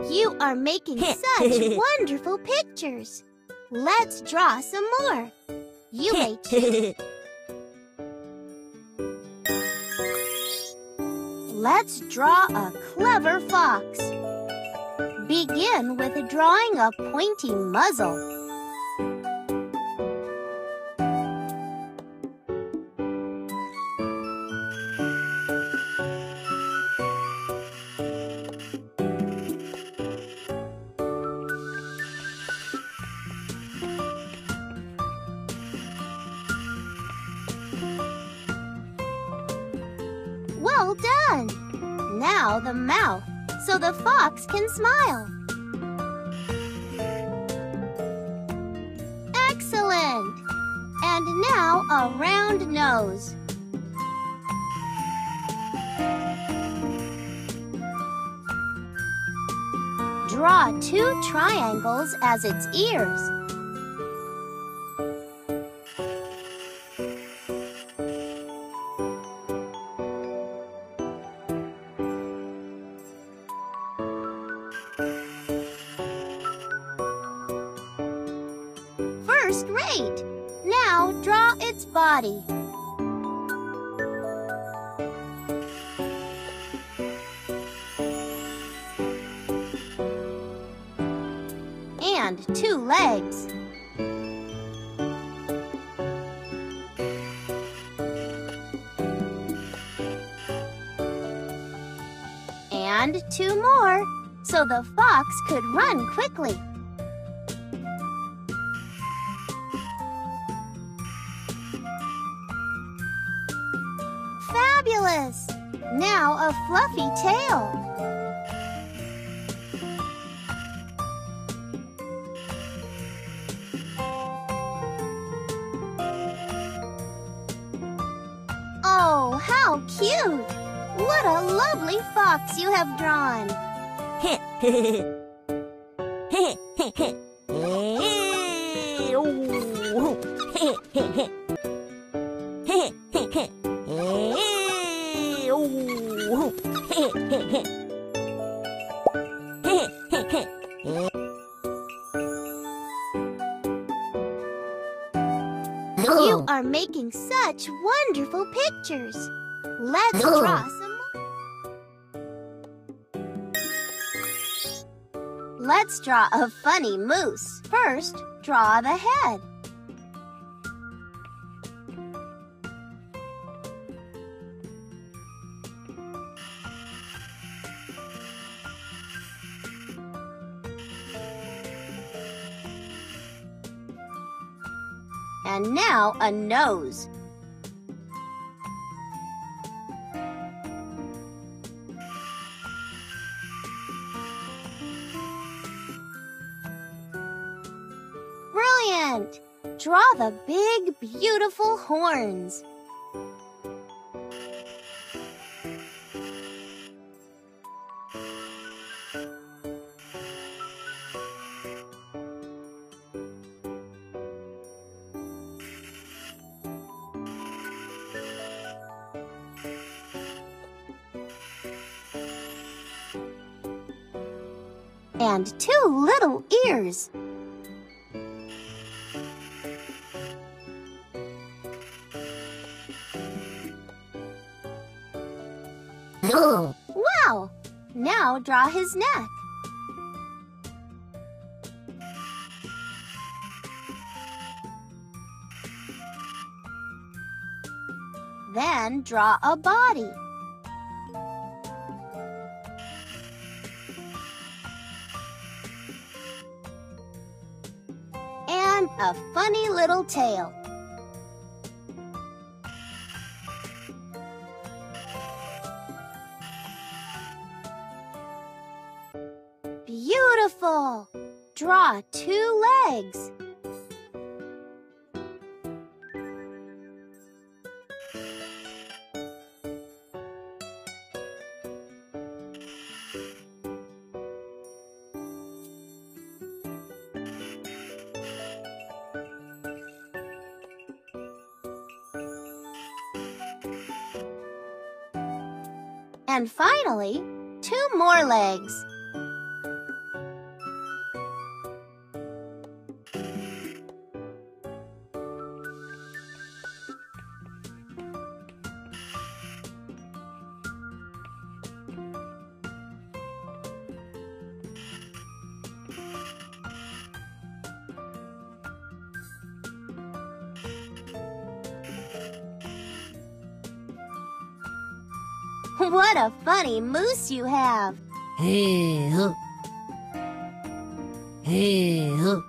You are making such wonderful pictures. Let's draw some more. You may choose. Let's draw a clever fox. Begin with drawing a pointy muzzle. Well done! Now the mouth, so the fox can smile. Excellent! And now a round nose. Draw two triangles as its ears. Great! Now draw its body. And two legs. And two more, so the fox could run quickly. Fabulous! Now a fluffy tail. Oh, how cute! What a lovely fox you have drawn! You are making such wonderful pictures. Let's draw some more. Let's draw a funny moose. First, draw the head. And now a nose. Brilliant! Draw the big, beautiful horns. And two little ears. Wow! Now draw his neck. Then draw a body. A funny little tail. Beautiful! Draw two legs. And finally, 2 more legs. What a funny moose you have! Hey-ho! Hey-ho!